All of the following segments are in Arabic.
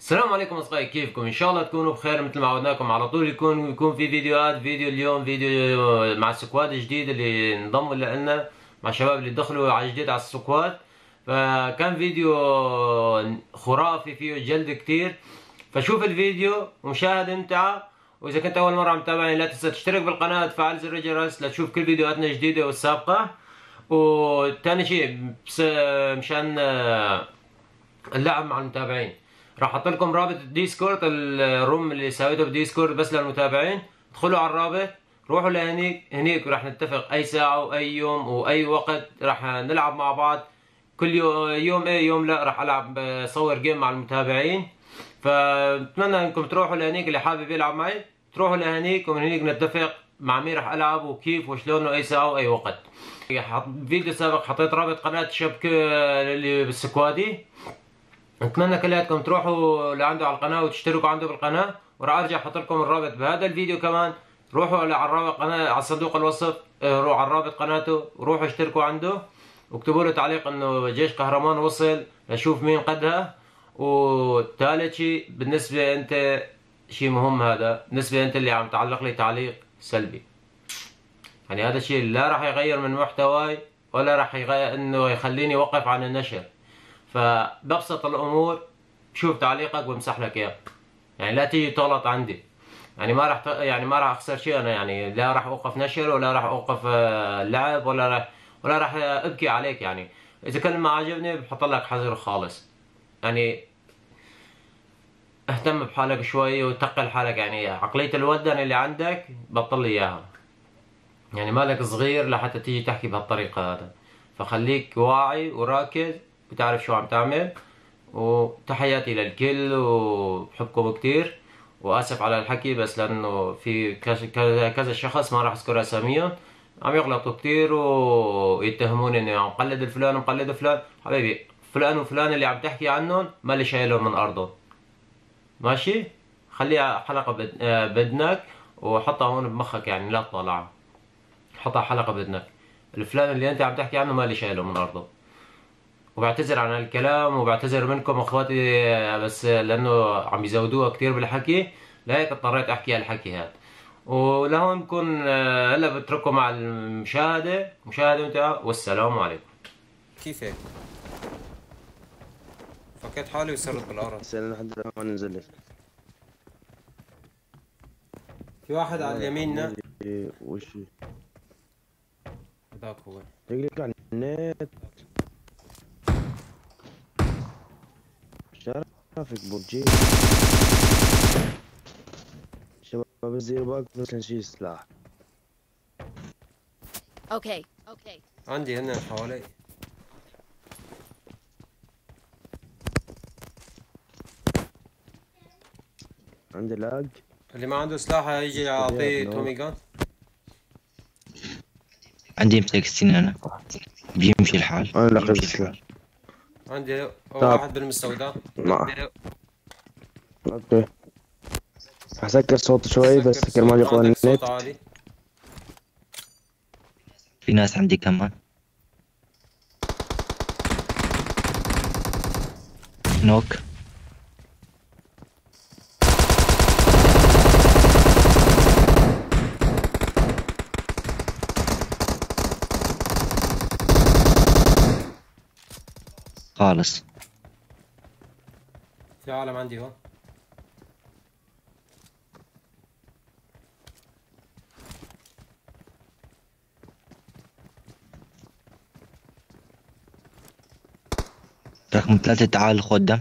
السلام عليكم اصدقائي، كيفكم؟ ان شاء الله تكونوا بخير. مثل ما عودناكم على طول يكون في فيديوهات. فيديو اليوم فيديو مع السكواد الجديد اللي انضموا لنا، مع الشباب اللي دخلوا على جديد على السكواد. فكان فيديو خرافي فيه جلد كتير، فشوف الفيديو ومشاهد امتع. واذا كنت اول مره عم تتابعني لا تنسى تشترك بالقناه وتفعل زر الجرس لتشوف كل فيديوهاتنا الجديده والسابقه. وثاني شيء مشان اللعب مع المتابعين راح احط لكم رابط الديسكورد، الروم اللي سويته بالديسكورد بس للمتابعين. ادخلوا على الرابط، روحوا لهنيك، هنيك راح نتفق اي ساعه واي يوم واي وقت راح نلعب مع بعض. كل يوم ايه يوم لا راح العب صور جيم مع المتابعين. فبتمنى انكم تروحوا لهنيك، اللي حابب يلعب معي تروحوا لهنيك، ومن هنيك نتفق مع مين راح العب وكيف وشلون واي ساعه واي وقت. فيديو سابق حطيت رابط قناه الشبكه اللي بالسكوادي، اتمنى كلياتكم تروحوا لعنده على القناه وتشتركوا عنده بالقناه. وراح ارجع احط لكم الرابط بهذا الفيديو كمان. روحوا على الرابط قناه على صندوق الوصف، روحوا على الرابط قناته وروحوا اشتركوا عنده، واكتبوا له تعليق انه جيش قهرمان وصل لشوف مين قدها. وثالث شيء بالنسبه انت شيء مهم، هذا بالنسبه انت اللي عم تعلق لي تعليق سلبي، يعني هذا الشيء لا راح يغير من محتواي ولا راح يغير انه يخليني اوقف عن النشر. فببسط الامور بشوف تعليقك وبمسح لك اياه، يعني لا تيجي تغلط عندي، يعني ما راح اخسر شيء انا، يعني لا راح اوقف نشر ولا راح اوقف لعب ولا راح ابكي عليك. يعني اذا كان ما عجبني بحط لك حظر خالص، يعني اهتم بحالك شوي وتقل حالك، يعني عقليه الودن اللي عندك بطل لي اياها، يعني مالك صغير لحتى تيجي تحكي بهالطريقه هذا. فخليك واعي وراكز بتعرف شو عم تعمل. وتحياتي للكل وبحبكم كتير، واسف على الحكي بس لانه في كذا شخص ما راح اذكر اساميهم عم يغلطوا كتير ويتهموني اني عم قلد فلان ومقلد فلان. حبيبي فلان وفلان اللي عم تحكي عنهم ما لي شايلهم من ارضهم، ماشي؟ خليها حلقه بدنك وحطها هون بمخك، يعني لا تطلعها، حطها حلقه بدنك. الفلان اللي انت عم تحكي عنه ما لي شايله من ارضه. وبعتذر عن الكلام وبعتذر منكم اخواتي، بس لانه عم يزودوها كثير بالحكي لهيك اضطريت احكي هالحكي هذا. ولهون بكون هلا بترككم مع المشاهده، مشاهده ممتعه والسلام عليكم. كيف هيك؟ فكيت حالي وصرت بالارض. استنى لحد ما ننزل لك. في واحد على يميننا. وش هذاك هو؟ تقلك على النت. شرفك ببجي شباب الزير باك بس نشيل سلاح. اوكي اوكي عندي هنا حوالي. عندي لاج، اللي ما عنده سلاح يجي اعطيه تومي جان. عندي ام 16 انا بيمشي الحال. انا لا قصدي سلاح. عندي واحد بالمستودع. اوكي حسكر صوت شوي بس سكر ما يقوى النت. في ناس عندي كمان. نوك خالص. في عالم عندي هون. رقم 3 تعال خد دم.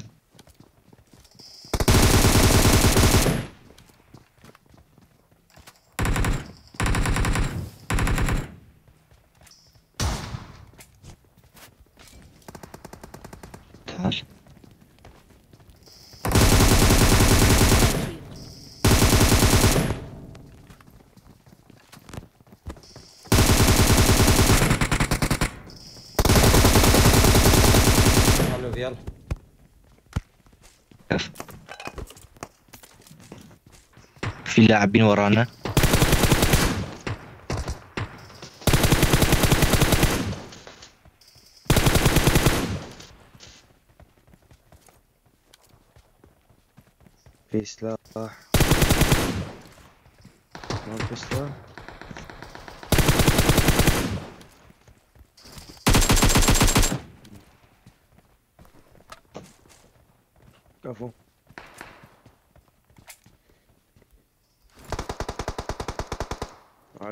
يلا في لاعبين ورانا. في سلاح، ما في سلاح. عفو على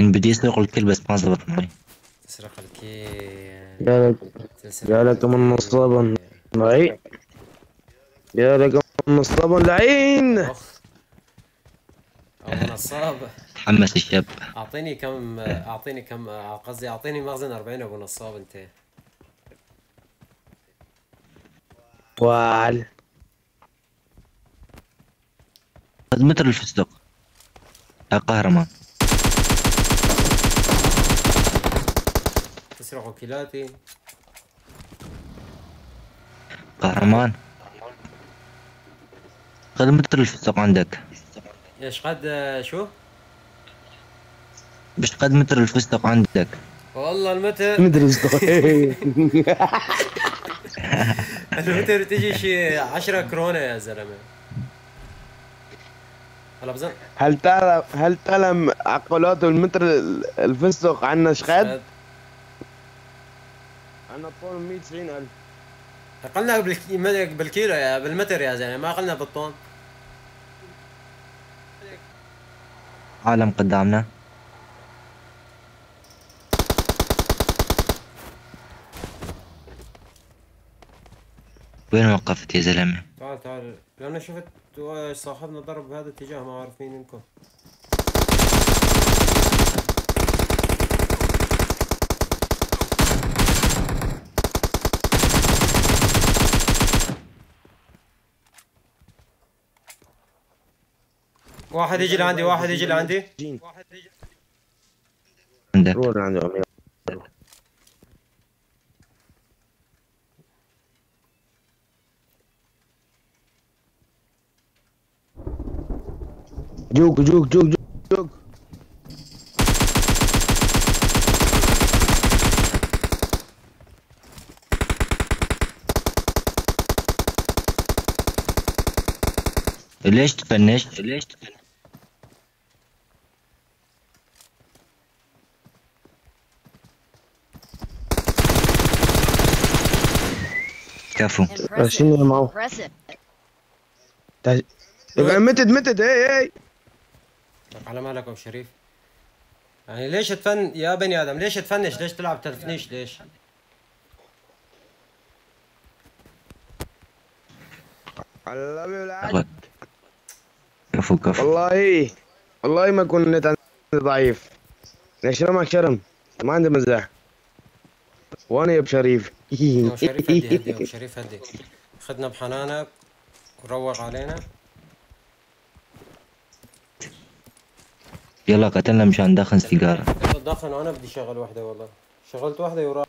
بدي اسرق الكل بس ما زبط معي. تسرق الكل يا لك من نصابا معي، يا لك من نصابا لعين. او نصاب تحمس الشاب. اعطيني مخزن 40 ابو نصاب انت. وال متر الفستق يا قهرمان. تسرقوا كيلاتي قهرمان. قد متر الفستق عندك؟ ايش قد شو؟ باش قد متر الفستق عندك؟ والله المتر مدري المتر تجي شي 10 كرونه يا زلمه. هل تعلم عقلات المتر الفستق عنا شقد؟ عنا طول 190,000. عقلنا بالكيلو يا بالمتر يا زلمه، ما عقلنا بالطن. عالم قدامنا. وين وقفت يا زلمه؟ تعال لأن شفت صاحبنا ضرب بهذا الاتجاه، ما عارفين منكم. واحد يجي لعندي عندك. جوك ليش تفنش كفو. شنو معه؟ متد هي على مالك ابو شريف. يعني ليش تفن يا بني ادم؟ ليش تفنش؟ ليش تلعب تفنيش؟ ليش؟ على بالعكس كفو. والله ما كنت عندي ضعيف. ليش رمى شرم؟ ما عندي مزاح. وانا يا ابو شريف. ابو شريف هدي. خدنا بحنانك وروق علينا. يلا قتلنا مشان ندخن سيجاره. دخن وانا بدي شغل وحده. والله شغلت وحده وراح.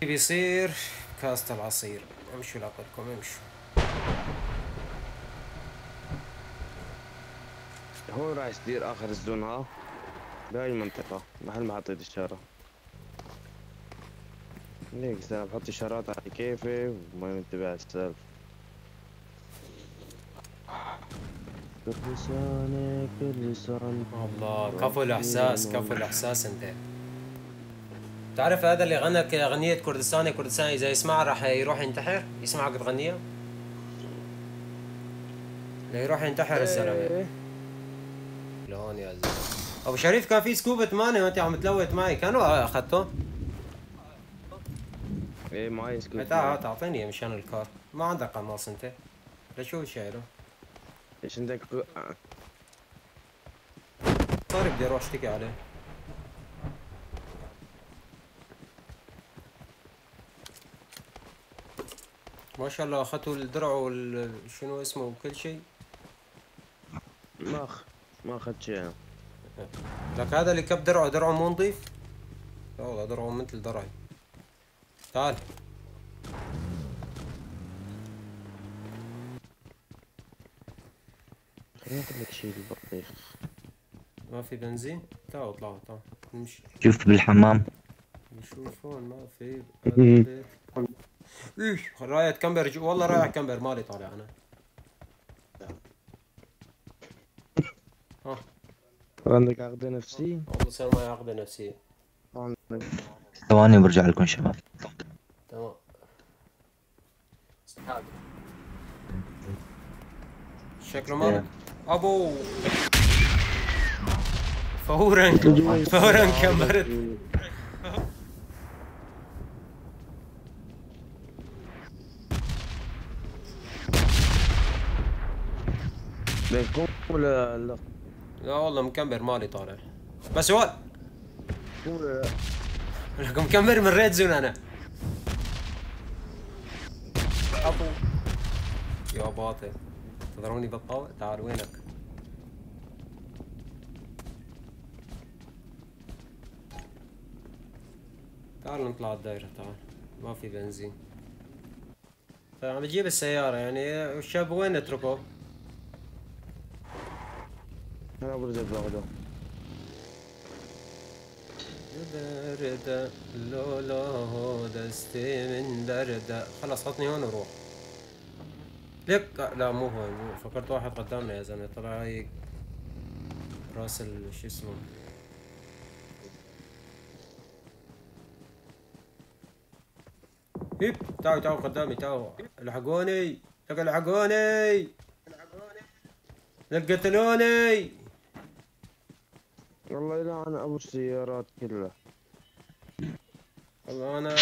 بيصير كاسة العصير. امشوا لعقلكم، امشوا. هون راح يصير اخر الزون. ها بهاي المنطقة محل ما حطيت الشارة. ليك انا بحط الشارات على كيفي وما منتبه على السالفة. بلسانك الله. كفو الاحساس انت. تعرف هذا اللي غنى اغنية كردستان اذا يسمعها راح يروح ينتحر. يسمعك تغنيها لا يروح ينتحر الزلمة. لهون يا زلمه. ابو شريف كان في سكوب 8 وانت عم تلوت معي، كانوا اخذته. ايه معايا سكوت. تعال تعطيني مشان الكار. ما عندك قناص انت؟ ليش هو شايله؟ ليش عندك طارق بدي اروح اشتكي عليه. ما شاء الله اخذتوا الدرع وشنو اسمه وكل شيء. ما اخذت شيء. لك هذا اللي كب درعه، درعه مو نظيف. لا والله درعه مثل درعي. تعال خليني اقول لك شيء بالبطيخ. ما في بنزين؟ تعال اطلعوا تعال نمشي. شفت بالحمام؟ نشوف هون ما في. ايش رايح كمبر؟ والله رايح كمبر مالي طالع انا. ها عندك عقدة نفسية؟ والله صار معي عقدة نفسية. ثواني وبرجع لكم شباب. تمام. شكله ما ابو فورا كمرت. بيكون ولا لا؟ لا والله مكمبر مالي طالع. بس هو لكم مكمبر من ريد زون انا. ابو يا باطل تضروني بالطاوله. تعال وينك؟ تعال نطلع الدايره. تعال ما في بنزين. طيب عم بجيب السياره يعني. الشاب وين اتركه؟ انا برجع باخذه. برده لولو دستي من درده. خلص حطني هون وروح. ليك لا مو هون. فكرت واحد قدامنا يا زلمه طلع هيك راس شو اسمه. هيب تعالوا تعالوا قدامي تعالوا الحقوني. لك الحقوني لك قتلوني. والله يلعن ابو السيارات كلها. والله انا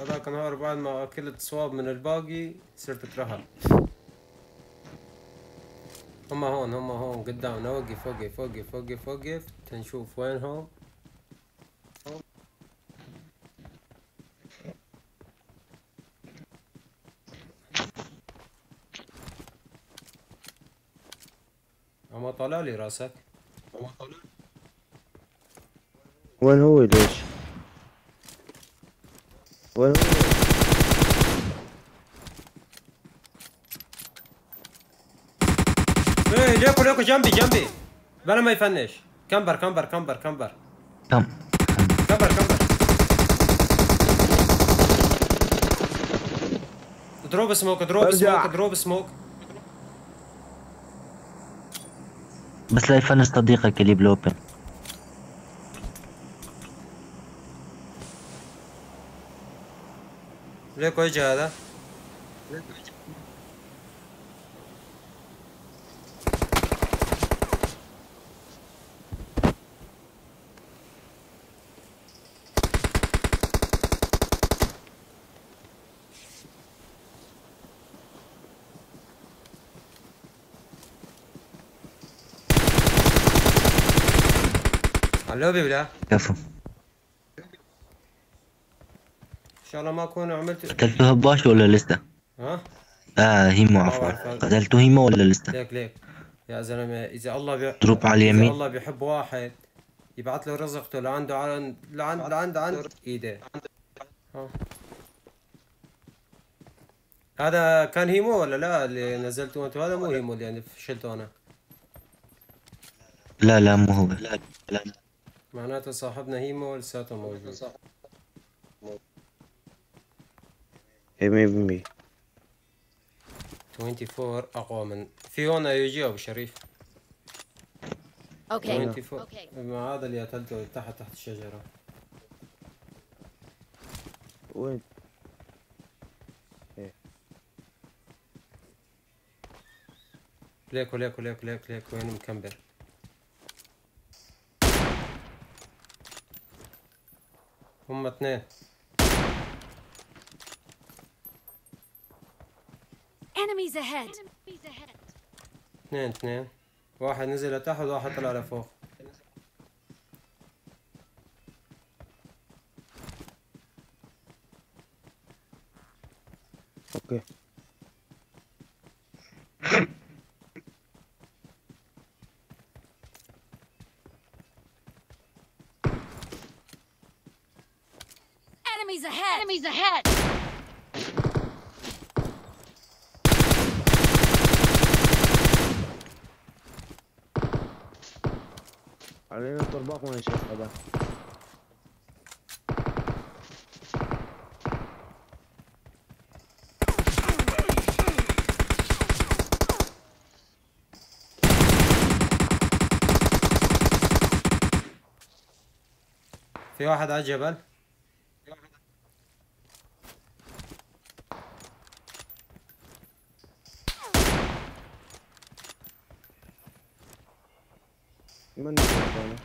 هذاك النهار بعد ما اكلت صواب من الباقي صرت اترهل. هما هون قدامنا. وقف وقف وقف وقف وقف تنشوف وينهم. اما طلع لي راسك. وين هو ليش؟ وين هو؟ ايه ليكو جنبي بلا ما يفنش. كمبر دروب سموك بس لا يفنش صديقك اللي بلوبن. ليكو اجى هذا. اللوبي بلا كفو. ان شاء الله ما اكون عملت. قتلته هباش ولا لسه؟ ها؟ هيمو عفوا. قتلته هيمو ولا لسه؟ ليك يا زلمه اذا الله دروب على اليمين. اذا الله بيحب واحد يبعث له رزقته لعنده على لعند ايده. ها هذا كان هيمو ولا لا اللي نزلته انت؟ هذا مو هيمو اللي يعني فشلته انا. لا مو هو. لا معناته صاحبنا هيمو لساته موجود. 100% 24 اقوى من فيونا يجي ابو شريف. اوكي 24 مع هذا اللي قتلته تحت الشجره. وين؟ ليكو وين مكمبر؟ هم اثنين. Enemies ahead. اثنين واحد نزل لتحت وواحد طلع لفوق. اوكي Enemies ahead. Enemies ahead. علينا الطرباق ما نشوف هذا. في واحد على الجبل. من الثاني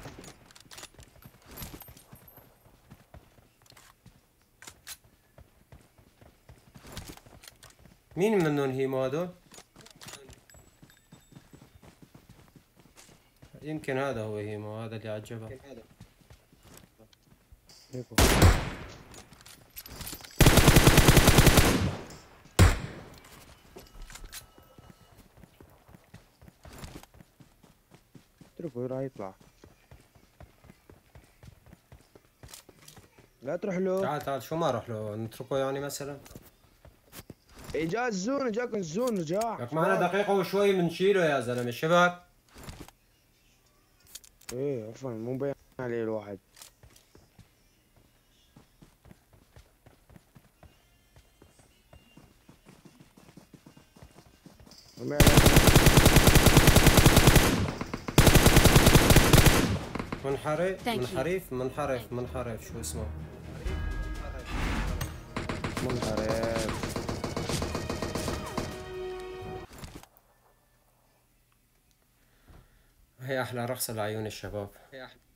مين منهم هيمو هذول؟ يمكن هذا هو هيمو، هذا اللي على الجبل. اتركه راح يطلع. لا تروح له. تعال شو ما اروح له، نتركه يعني مثلا. اجا الزون، اجاك الزون رجع. لك معنا دقيقة وشوي بنشيله يا زلمة، شبك؟ ايه عفوا مو مبين عليه الواحد. منحرف شو اسمه؟ منحرف. هي أحلى رقصة لعيون الشباب.